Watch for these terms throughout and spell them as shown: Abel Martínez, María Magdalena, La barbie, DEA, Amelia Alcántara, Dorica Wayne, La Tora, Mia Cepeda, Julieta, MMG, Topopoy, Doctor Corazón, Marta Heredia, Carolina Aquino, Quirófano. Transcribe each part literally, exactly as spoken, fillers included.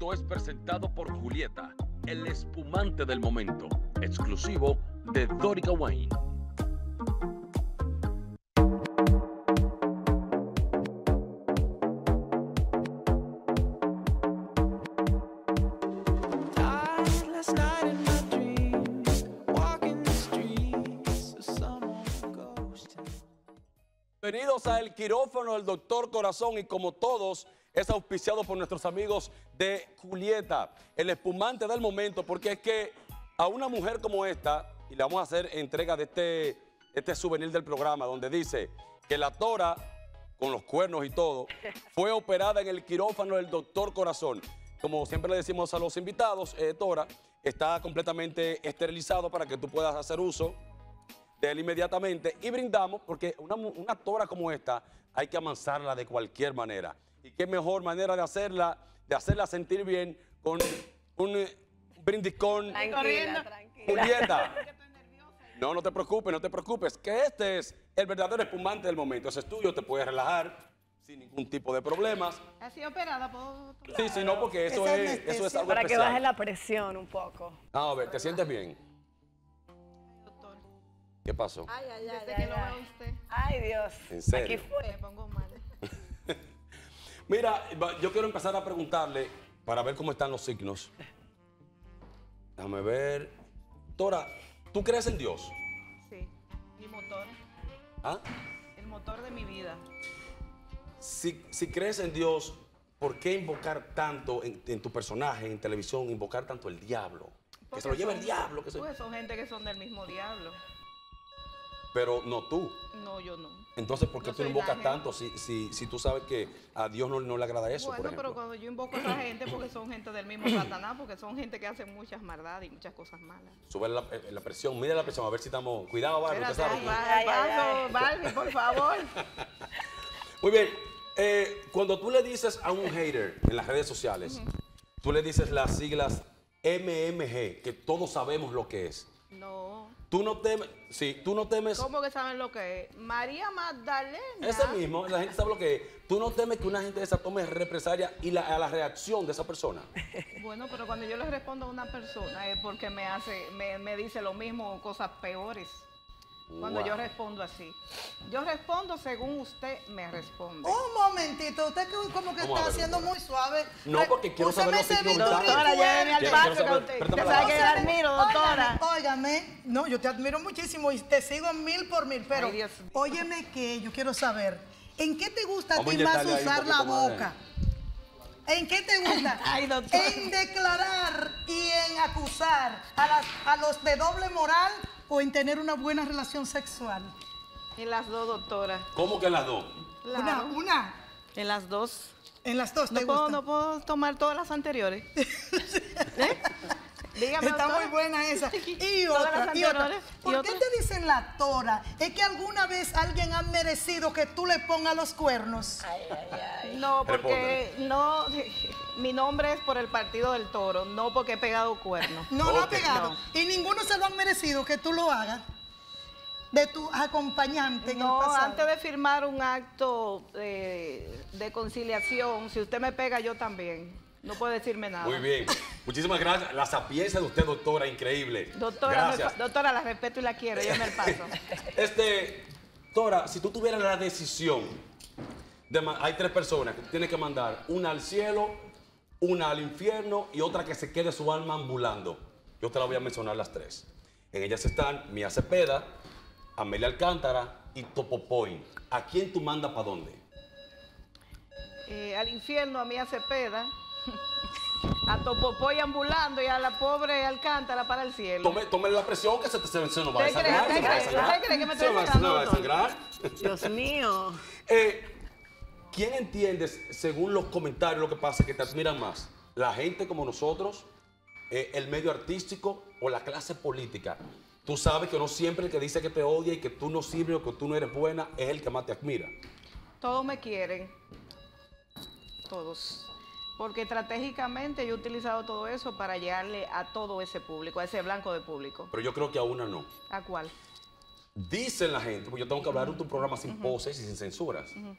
segmento es presentado por Julieta, el espumante del momento, exclusivo de Dorica Wayne. Bienvenidos a El Quirófano, el Doctor Corazón, y como todos, es auspiciado por nuestros amigos de Julieta, el espumante del momento, porque es que a una mujer como esta, y le vamos a hacer entrega de este, este souvenir del programa, donde dice que la Tora, con los cuernos y todo, fue operada en el quirófano del Doctor Corazón. Como siempre le decimos a los invitados, eh, Tora está completamente esterilizado para que tú puedas hacer uso de él inmediatamente, y brindamos, porque una, una tora como esta hay que amansarla de cualquier manera. Y qué mejor manera de hacerla, de hacerla sentir bien con un, un brindiscón. Tranquila, tranquila. Julieta. No, no te preocupes, no te preocupes, que este es el verdadero espumante del momento. Ese es tuyo, te puedes relajar sin ningún tipo de problemas. ¿Ha sido operada? ¿Puedo...? Sí, sí, no, porque eso es, es, eso es algo para especial. Para que baje la presión un poco. Ah, a ver, ¿te sientes bien? ¿Qué pasó? Ay, ay, ay. Desde ay, que ay, lo ve usted. Ay, Dios. ¿En serio? Aquí fue. Me pongo mal. Mira, yo quiero empezar a preguntarle para ver cómo están los signos. Déjame ver. Tora, ¿tú crees en Dios? Sí. Mi motor. ¿Ah? El motor de mi vida. Si, si crees en Dios, ¿por qué invocar tanto en, en tu personaje, en televisión, invocar tanto el diablo? Porque que se lo lleve el diablo. Que se... Pues son gente que son del mismo diablo. Pero no tú. No, yo no. Entonces, ¿por qué no tú invocas tanto si, si, si tú sabes que a Dios no, no le agrada eso? Bueno, por ejemplo, pero cuando yo invoco a esa gente, porque son gente del mismo Satanás, porque son gente que hace muchas maldades y muchas cosas malas. Sube la, la presión, mira la presión, a ver si estamos... Cuidado, Barbie, usted sabe. Ay, ay, Barbie, por favor. Muy bien. Eh, cuando tú le dices a un hater en las redes sociales, uh-huh. tú le dices las siglas M M G, que todos sabemos lo que es. No. Tú no temes, sí, tú no temes... ¿Cómo que saben lo que es? María Magdalena. Ese mismo, la gente sabe lo que es. ¿Tú no temes que una gente de esa tome represalia y la, a la reacción de esa persona? Bueno, pero cuando yo le respondo a una persona es porque me hace, me, me dice lo mismo o cosas peores. Cuando wow. yo respondo así. Yo respondo según usted me responde. Un momentito, usted como que está haciendo muy suave. No, porque quiero saber los signos. Doctora, lléveme al patio que usted sabe que yo admiro, doctora. Óigame, no, yo te admiro muchísimo y te sigo mil por mil, pero óyeme que yo quiero saber, ¿en qué te gusta a ti más usar la boca? ¿En qué te gusta? Ay, doctora. En declarar y en acusar a, las, a los de doble moral, o en tener una buena relación sexual. En las dos, doctora. ¿Cómo que en las dos? Claro. Una, una. En las dos. En las dos, ¿te no gusta? Puedo, no puedo tomar todas las anteriores. ¿Eh? Dígame, está doctora. Muy buena esa. Y otra, y otra. ¿Por ¿Y otra? qué te dicen la Tora? ¿Es que alguna vez alguien ha merecido que tú le pongas los cuernos? Ay, ay, ay. No, porque no, mi nombre es por el partido del toro, no porque he pegado cuernos. No, okay. no ha pegado. No. Y ninguno se lo han merecido que tú lo hagas. De tu acompañante en no, el pasado. No, antes de firmar un acto de, de conciliación, si usted me pega, yo también. No puede decirme nada. Muy bien. Muchísimas gracias. La sapiencia de usted, doctora, increíble. Doctora, gracias. Me, doctora, la respeto y la quiero. Yo me el paso. Este, Tora, si tú tuvieras la decisión, de, hay tres personas que tienes que mandar. Una al cielo, una al infierno y otra que se quede su alma ambulando. Yo te la voy a mencionar las tres. En ellas están Mia Cepeda, Amelia Alcántara y Topopoy. ¿A quién tú mandas para dónde? Eh, al infierno, a Mia Cepeda. A Topopoy ambulando y a la pobre Alcántara para el cielo. Tome, tome la presión que se, se, se nos va a desangrar. ¿Usted cree, se cree, cree que me estoy desangrar? Dios mío. Eh, ¿Quién entiendes, según los comentarios, lo que pasa, que te admiran más? ¿La gente como nosotros, eh, el medio artístico o la clase política? Tú sabes que no siempre el que dice que te odia y que tú no sirves o que tú no eres buena es el que más te admira. Todos me quieren. Todos. Porque estratégicamente yo he utilizado todo eso para llegarle a todo ese público, a ese blanco de público. Pero yo creo que a una no. ¿A cuál? Dicen la gente, porque yo tengo que hablar de tu programa sin uh-huh. poses y sin censuras, uh-huh.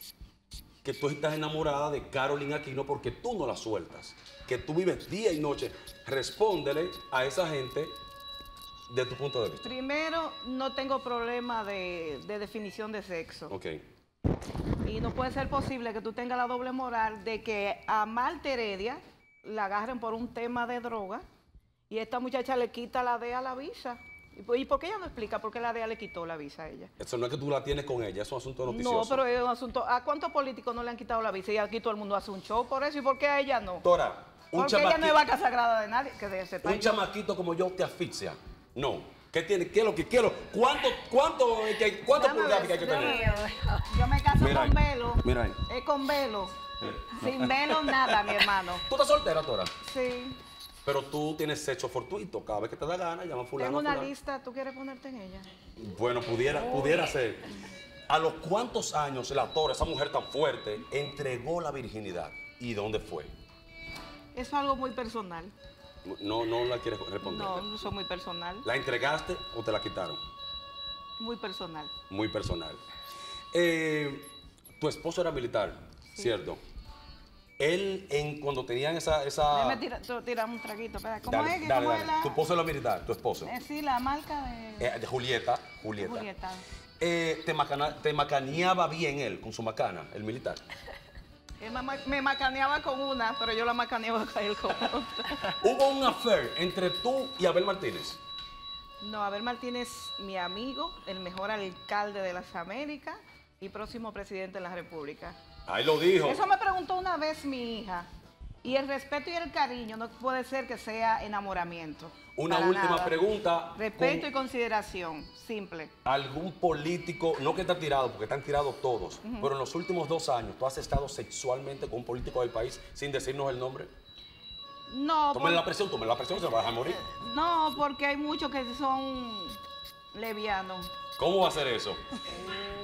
que tú estás enamorada de Carolina Aquino porque tú no la sueltas, que tú vives día y noche. Respóndele a esa gente de tu punto de vista. Primero, no tengo problema de, de definición de sexo. Ok. Y no puede ser posible que tú tengas la doble moral de que a Marta Heredia la agarren por un tema de droga y esta muchacha le quita la D E A la visa. ¿Y por qué ella no explica por qué la D E A le quitó la visa a ella? Eso no es que tú la tienes con ella, eso es un asunto noticioso. No, pero es un asunto... ¿A cuántos políticos no le han quitado la visa? Y aquí todo el mundo hace un show por eso. ¿Y por qué a ella no? Tora, un porque chamaquito, ella no es vaca sagrada de nadie. Que de ese país. Un chamaquito como yo te asfixia. No. ¿Qué tiene? ¿Qué es lo que quiero? ¿Cuánto, cuánto, qué, cuánto pulgáfica hay que tener? Yo, yo me caso mira con ahí, velo. Mira ahí. Es con velo. Sí. Sin velo nada, mi hermano. ¿Tú estás soltera, Tora? Sí. Pero tú tienes sexo fortuito, cada vez que te da gana, llama a fulano. Tengo una fulano. lista, ¿tú quieres ponerte en ella? Bueno, pudiera, oh. pudiera ser. ¿A los cuántos años la Tora, esa mujer tan fuerte, entregó la virginidad? ¿Y dónde fue? Es algo muy personal. No, no la quieres responder. No, no soy muy personal. ¿La entregaste o te la quitaron? Muy personal. Muy personal. Eh, tu esposo era militar, sí. ¿Cierto? Él, en, cuando tenían esa... esa... Déjame tirar tira un traguito. Espera. ¿Cómo dale, es? Dale, ¿cómo dale. Es la... Tu esposo era militar, tu esposo. Eh, sí, la marca de... Eh, de Julieta. Julieta. Julieta. Eh, te, macana, ¿Te macaneaba bien él, con su macana, el militar? Él me macaneaba con una, pero yo la macaneaba con él con otra. ¿Hubo un affair entre tú y Abel Martínez? No, Abel Martínez, mi amigo, el mejor alcalde de las Américas y próximo presidente de la República. Ahí lo dijo. Eso me preguntó una vez mi hija. Y el respeto y el cariño no puede ser que sea enamoramiento. Una última nada. pregunta. Respeto con... y consideración, simple. ¿Algún político, no que está tirado, porque están tirados todos, uh-huh. pero en los últimos dos años, ¿tú has estado sexualmente con un político del país sin decirnos el nombre? No. Tómale por... la presión, tómale la presión, se vas a morir. No, porque hay muchos que son levianos. ¿Cómo va a ser eso?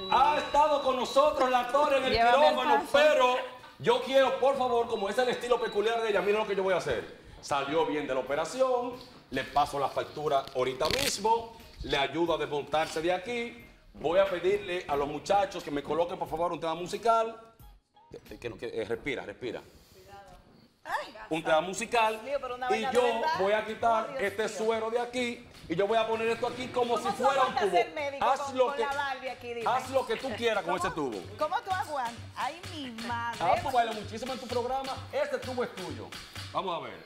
Ha estado con nosotros la Tora en el quirófano, pero yo quiero, por favor, como es el estilo peculiar de ella, mira lo que yo voy a hacer. Salió bien de la operación, le paso la factura ahorita mismo, le ayudo a desmontarse de aquí, voy a pedirle a los muchachos que me coloquen, por favor, un tema musical. Que, que, que, eh, respira, respira. Ay, un tema musical mío, y yo voy a quitar oh, este Dios. suero de aquí y yo voy a poner esto aquí como si fuera un tubo. Haz, con, lo con que, aquí, haz lo que tú quieras con ese tubo. ¿Cómo tú aguantas? Ay, mi madre. Ah, tú bailas muchísimo en tu programa. Este tubo es tuyo. Vamos a ver.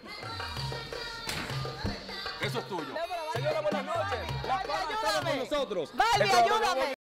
Eso es tuyo. No, Señora, buenas noches. La Tora está con nosotros. Barbie, ayúdame.